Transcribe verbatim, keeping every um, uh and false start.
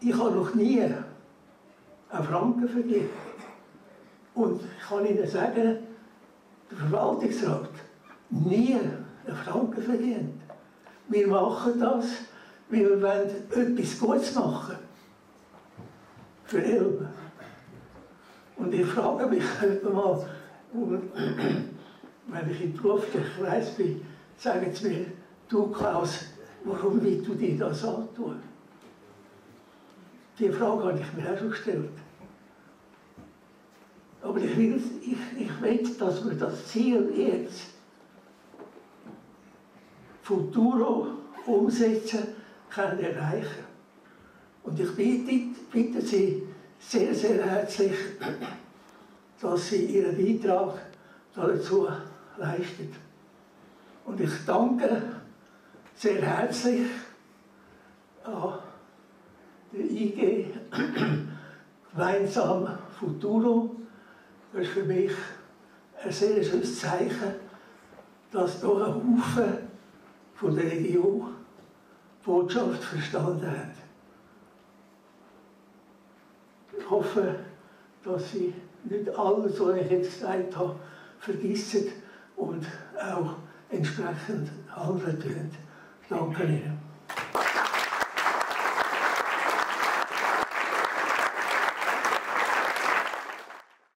Ich habe noch nie einen Franken vergeben. Und ich kann Ihnen sagen, der Verwaltungsrat nie einen Franken verdient. Wir machen das, weil wir wollen etwas Gutes machen für Elbe. Und ich frage mich mal, wenn ich in die berufliche Kreise bin, sagen sie mir, du Klaus, warum willst du dir das antun? Die Frage habe ich mir auch schon gestellt. Aber ich will, ich, ich will, dass wir das Ziel jetzt Futuro umsetzen können, erreichen. Und ich bitte, bitte Sie sehr, sehr herzlich, dass Sie Ihren Beitrag dazu leisten. Und ich danke sehr herzlich an der I G Gemeinsam Futuro. Das ist für mich ein sehr schönes Zeichen, dass hier ein Haufen von der Region die Botschaft verstanden hat. Ich hoffe, dass Sie nicht alles, was ich jetzt gesagt habe, vergessen und auch entsprechend handeln. Danke Ihnen.